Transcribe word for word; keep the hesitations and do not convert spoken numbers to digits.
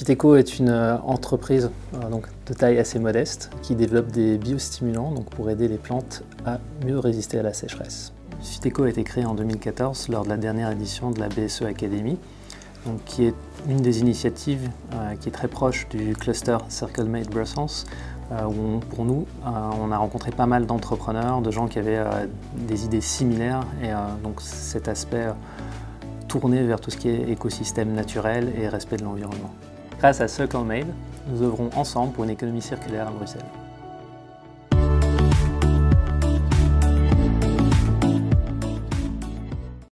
Fyteko est une entreprise donc, de taille assez modeste qui développe des biostimulants donc, pour aider les plantes à mieux résister à la sécheresse. Fyteko a été créé en deux mille quatorze lors de la dernière édition de la B S E Academy, donc, qui est une des initiatives euh, qui est très proche du cluster Circlemade Brussels, euh, où on, pour nous, euh, on a rencontré pas mal d'entrepreneurs, de gens qui avaient euh, des idées similaires et euh, donc cet aspect euh, tourné vers tout ce qui est écosystème naturel et respect de l'environnement. Grâce à Circlemade, nous œuvrons ensemble pour une économie circulaire à Bruxelles.